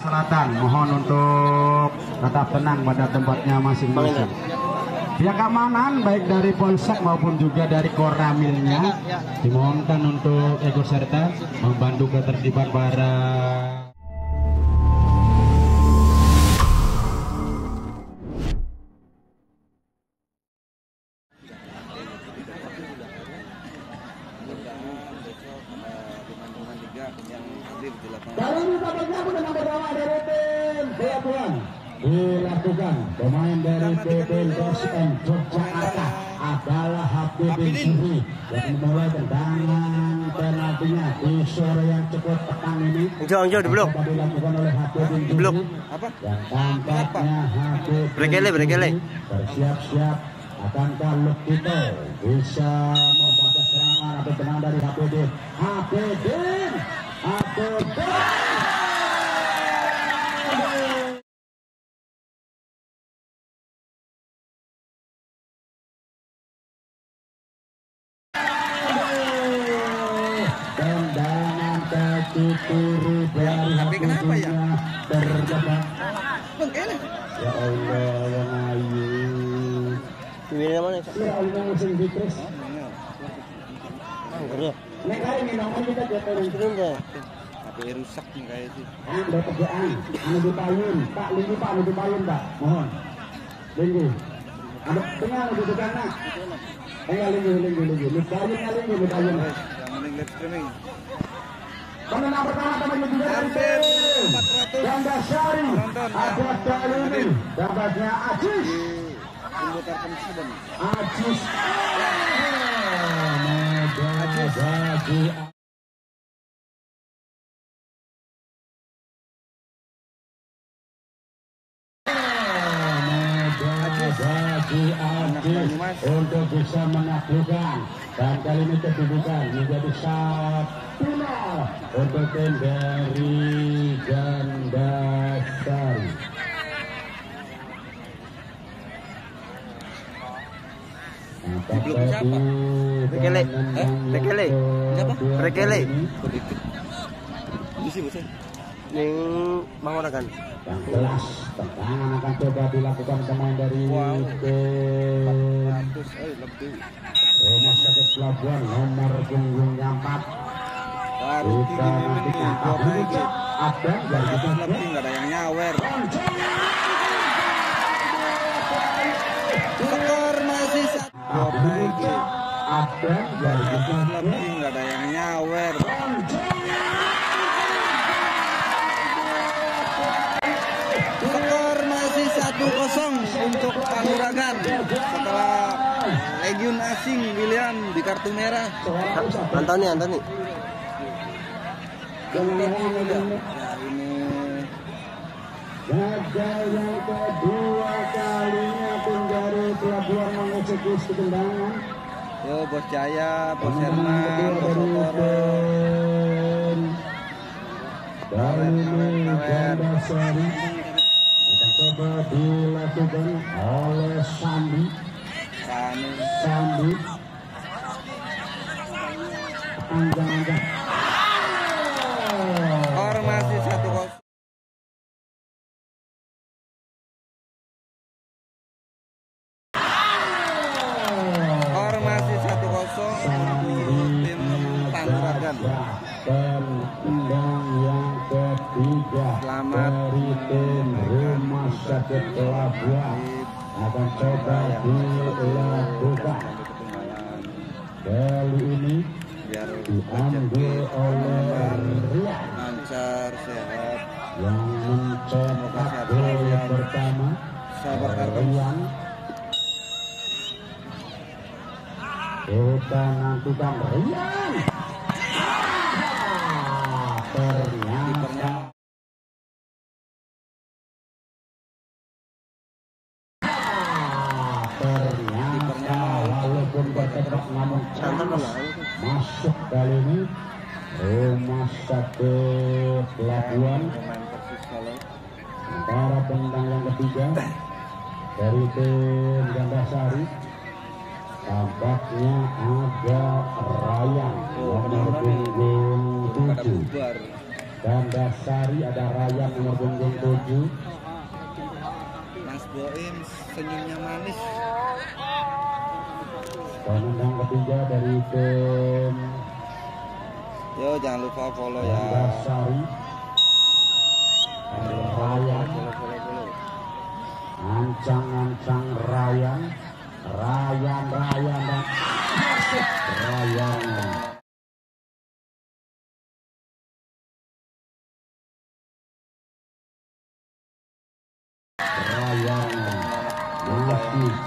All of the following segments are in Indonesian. Selatan, mohon untuk tetap tenang pada tempatnya masing-masing. Pihak keamanan baik dari polsek maupun juga dari koramilnya dimohonkan untuk ikut serta membantu ketertiban para dilakukan pemain dari PP Gospel Yogyakarta adalah Habib Syuri yang mulai tendangan penaltinya di sore yang cukup petang ini. Jauh-jauh dilakukan oleh Habib Syuri yang tampaknya Habib berkele bersiap-siap akankah Lukito bisa membaca serangan atau tenang dari Habib. Turu dari Habib kenapa ya? Terjebak. Ya Allah yang ayu. Ini mana? Ya Allah sing dikres. Nek kali ini nomor kita jatuh turun deh. Tapi rusak nih kayak sih. Ada pekerjaan, menuju payun, Pak Linggu Pak menuju payun Pak, mohon. Linggu. Ada tengah menuju sana. Ayo Linggu. Menuju payun. Jangan live streaming. Pemenang pertama teman juga dari Gandasari ada Daluni, dapatnya Ajis. Untuk bisa menaklukkan dan kali ini kedudukan menjadi 1-0 untuk tim dari Gandasari. Rekele. Di sini yang menggunakan yang kelas tendangan akan coba dilakukan pemain dari rumah sakit Pelabuhan nomor punggung yang 4 kita nantikan ada yang kita nggak ada yang nyawer skor masih ada yang kita nggak ada yang nyawer. Untuk Kanuragan setelah legion asing William di kartu merah. Antoni. Gagal yang kedua kalinya tim dari Pelabuhan mengeksekusi tendangan. Yo Bos Jaya, Bos Herman, Bos Otoron dari Gandasari. Coba dilakukan oleh Sandi. Anjang. Formasi 1-0. Formasi 1-0. Tim Tangerang. Tendang yang ketiga. Selamat sakit Pelabuhan akan coba dilakukan kali ini diambil oleh Rian lancar sehat yang mencetak gol yang pertama Rian. Kita nantikan Rian ternyata walaupun berkerak namun masuk kali ini rumah sakit Pelabuhan antara tendang yang ketiga dari tim Gandasari tampaknya ada Rayang nomor punggung 7 Gandasari ada Raya nomor punggung 7. Mas Boim senyumnya manis. Penendang ketiga dari tim. Yo, jangan lupa follow ya. Gandasari. Raya. Ancang-ancang Rayan. Rayan. Rayan.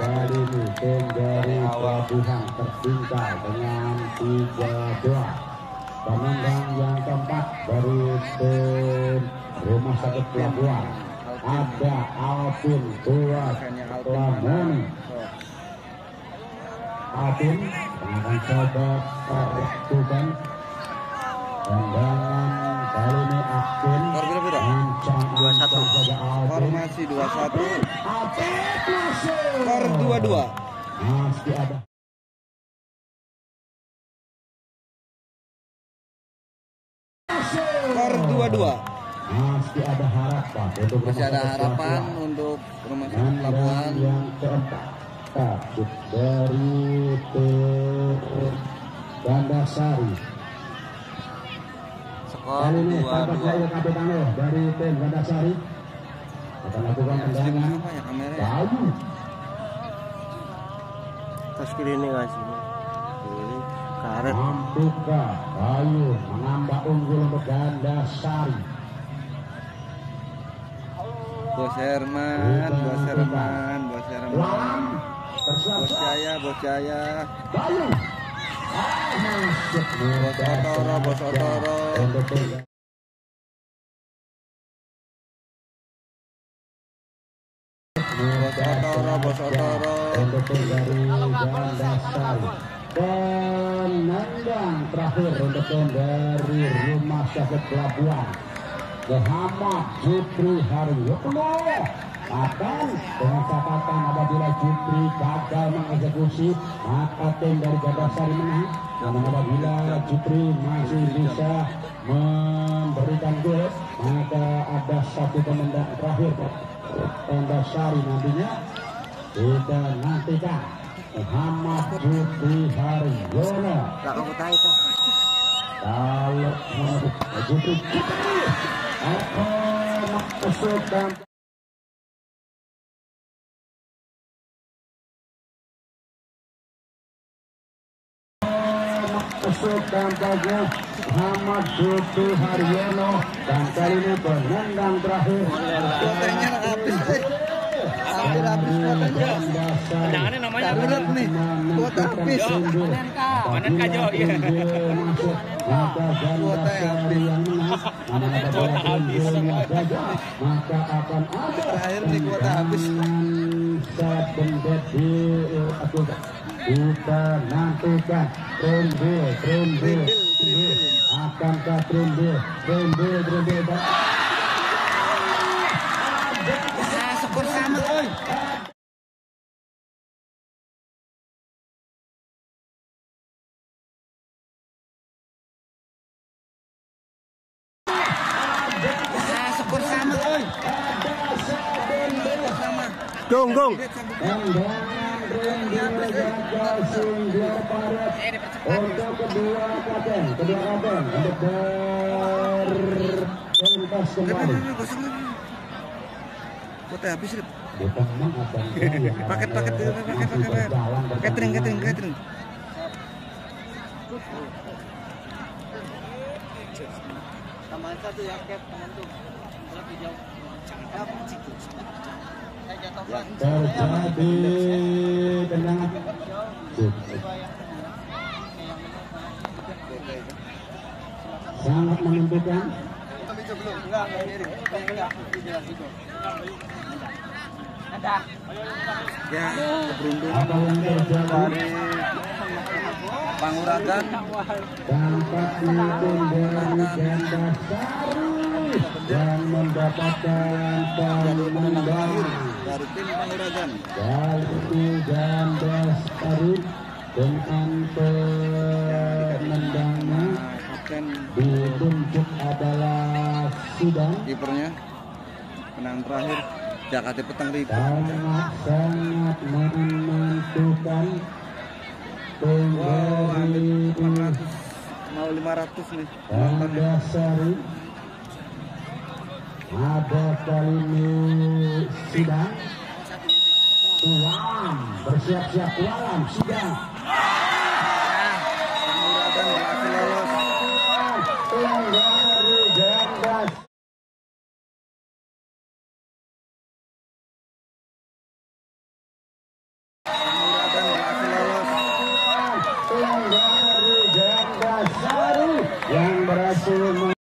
Kali ini tim dari Pelabuhan tertinggal dengan 3-2. Penendang yang keempat dari tim Rumah Sakit Pelabuhan ada Alvin Tuas Lamoni. Alvin akan coba perhatikan pendengan kali ini Alvin mencang-ancang kepada Alvin. Formasi 2-1. Skor 2-2. Masih ada. Skor 2-2. Masih ada harapan. Masih ada harapan untuk Rumah Sakit Pelabuhan. Yang keempat takut dari Gandasari. Skor 2-2 dari tim Gandasari. Akan lakukan tendangan. Bayu. Screening guys. Ini karet. Ampuka Bayu menambah unggul untuk Gandasari. Bos Herman. Bos Jaya. Bayu. Bos Otoro. Bos Otoro. Dari Gandasari. Penendang terakhir untuk tim dari Rumah Sakit Pelabuhan Muhammad Jupri Haryono akan mengatakan apabila Jupri gagal mengeksekusi maka tim dari Gandasari menang, dan apabila Jupri masih bisa memberikan gol maka ada satu penendang terakhir Gandasari nantinya. Kita nantikan Muhammad Jupri Haryono. Kalau Muhammad Jupri akan kesulitan. Muhammad Jupri Haryono dan kali ini penendang terakhir. Tendangannya namanya berat nih. Kuota habis. Manenka Jo. Kuota habis. Maka akan ada terakhir nih kuota habis. Kita nantikan Trendil. Akankah Trendil. Gong. Untuk kedua katen untuk berpentas kembali. Kota habis rib. Paket. Catering. Tambahan satu ya, Cat, penentu. Lebih jauh. Terjadi tendangan. Sangat menentukan. Ya, keberuntungan dari Panguragan. Tampaknya tim dari Gandasari dan mendapatkan penendang dari tim Panguragan. Dari Gandasari dengan penendangnya. dan dituntut adalah Sudan. Kipernya penang terakhir Jakati Peteng Ribu. Sangat menentukan. Wow, ambil 400 mau 500 nih. Gandasari ada kali ini Sudan. Walam bersiap-siap, Walam sudah.